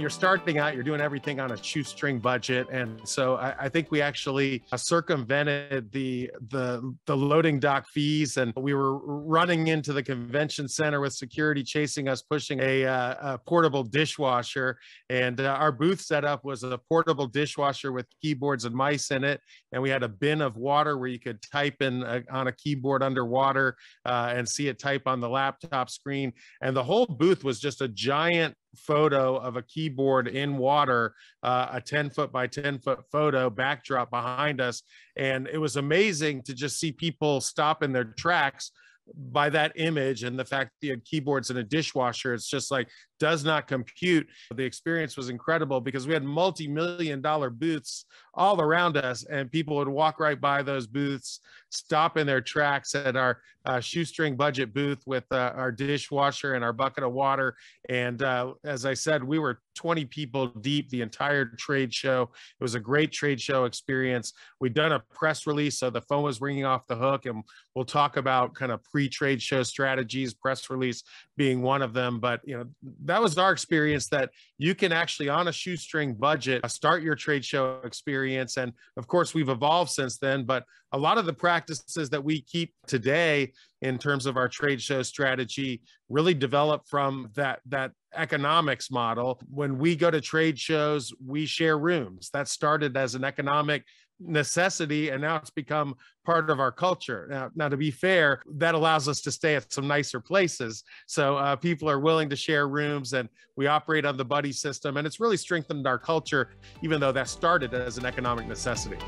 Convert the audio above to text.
when you're starting out, you're doing everything on a shoestring budget. And so I think we actually circumvented the loading dock fees, and we were running into the convention center with security chasing us, pushing a portable dishwasher. And our booth setup was a portable dishwasher with keyboards and mice in it. And we had a bin of water where you could type in on a keyboard underwater and see it type on the laptop screen. And the whole booth was just a giant photo of a keyboard in water, a 10 foot by 10 foot photo backdrop behind us. And it was amazing to just see people stop in their tracks by that image, and the fact that you had keyboards and a dishwasher, it's just like, does not compute. The experience was incredible because we had multi-million-dollar booths all around us, and people would walk right by those booths, stop in their tracks at our shoestring budget booth with our dishwasher and our bucket of water. And as I said, we were 20 people deep the entire trade show. It was a great trade show experience. We'd done a press release, so the phone was ringing off the hook, and we'll talk about kind of pre-trade show strategies, press release being one of them. But you know, that was our experience, that you can actually on a shoestring budget start your trade show experience. And of course we've evolved since then, but a lot of the practices that we keep today in terms of our trade show strategy really developed from that economics model. When we go to trade shows, we share rooms. That started as an economic necessity, and now it's become part of our culture. Now, to be fair, that allows us to stay at some nicer places. So people are willing to share rooms, and we operate on the buddy system, and it's really strengthened our culture, even though that started as an economic necessity.